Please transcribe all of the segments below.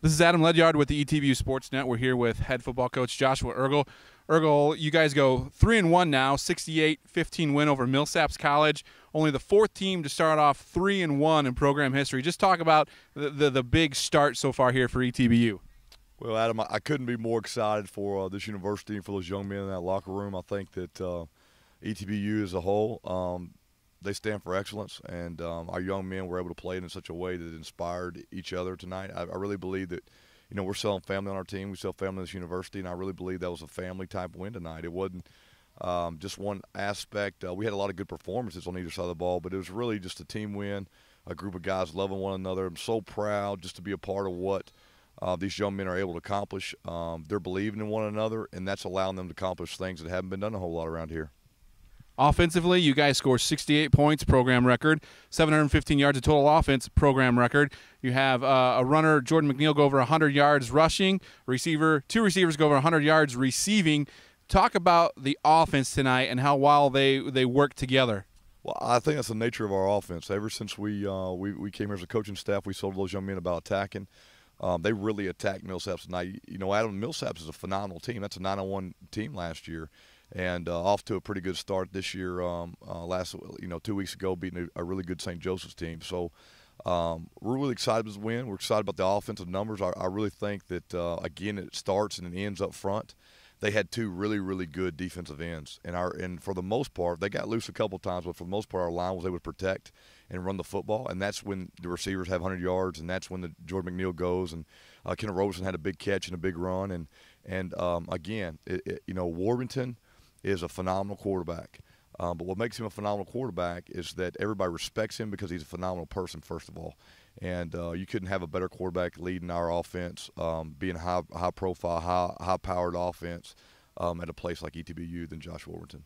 This is Adam Ledyard with the ETBU Sports Net. We're here with head football coach Joshua Eargle. Eargle, you guys go 3-1 now, 68-15 win over Millsaps College. Only the fourth team to start off 3-1 in program history. Just talk about the big start so far here for ETBU. Well, Adam, I couldn't be more excited for this university and for those young men in that locker room. I think that ETBU as a whole, they stand for excellence, and our young men were able to play it in such a way that it inspired each other tonight. I really believe that, you know, we're selling family on our team. We sell family in this university, and I really believe that was a family-type win tonight. It wasn't just one aspect. We had a lot of good performances on either side of the ball, but it was really just a team win, a group of guys loving one another. I'm so proud just to be a part of what these young men are able to accomplish. They're believing in one another, and that's allowing them to accomplish things that haven't been done a whole lot around here. Offensively, you guys score 68 points, program record, 715 yards of total offense, program record. You have a runner, Jordan McNeil, go over 100 yards rushing, two receivers go over 100 yards receiving. Talk about the offense tonight and how well they work together. Well, I think that's the nature of our offense. Ever since we came here as a coaching staff, we told those young men about attacking. They really attacked Millsaps tonight. You know, Adam, Millsaps is a phenomenal team. That's a 9-1 team last year. And off to a pretty good start this year. Last, you know, 2 weeks ago, beating a really good St. Joseph's team. So we're really excited about the win. We're excited about the offensive numbers. I really think that again, it starts and it ends up front. They had two really, really good defensive ends, and for the most part, they got loose a couple times, but for the most part, our line was able to protect and run the football, and that's when the receivers have 100 yards, and that's when the Jordan McNeil goes, and Ken Orozco had a big catch and a big run, and again, you know, Warmington is a phenomenal quarterback. But what makes him a phenomenal quarterback is that everybody respects him because he's a phenomenal person, first of all. And you couldn't have a better quarterback leading our offense, being high-profile, high-powered offense at a place like ETBU than Josh Warrington.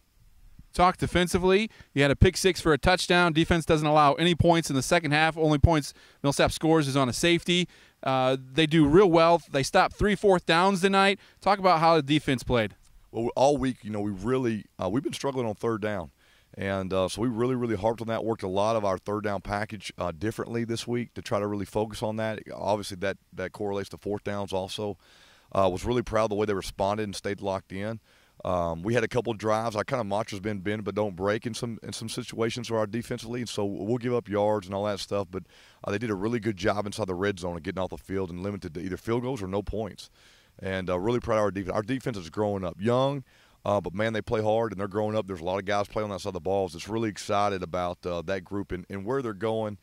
Talk defensively. You had a pick six for a touchdown. Defense doesn't allow any points in the second half. Only points Millsap scores is on a safety. They do real well. They stopped 3 fourth downs tonight. Talk about how the defense played. Well, all week, you know, we really we've been struggling on third down, and so we really harped on that. Worked a lot of our third down package differently this week to try to really focus on that. Obviously, that correlates to fourth downs also. Was really proud of the way they responded and stayed locked in. We had a couple drives. Our kind of mantra's been bend but don't break in some situations for our defensively, and so we'll give up yards and all that stuff. But they did a really good job inside the red zone of getting off the field and limited to either field goals or no points. And really proud of our defense. Our defense is growing up young, but, man, they play hard, and they're growing up. There's a lot of guys playing on that side of the balls. It's really excited about that group and where they're going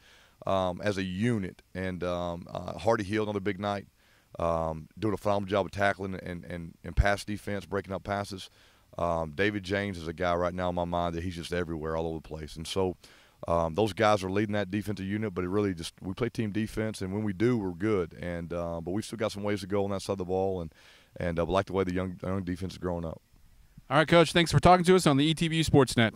as a unit. And Hardy Hill, another big night, doing a phenomenal job of tackling and pass defense, breaking up passes. David James is a guy right now in my mind that he's just everywhere, all over the place. And so those guys are leading that defensive unit, but it really just we play team defense, and when we do, we're good. And but we've still got some ways to go on that side of the ball, and I like the way the young defense is growing up. All right, Coach, thanks for talking to us on the ETBU Sports Net.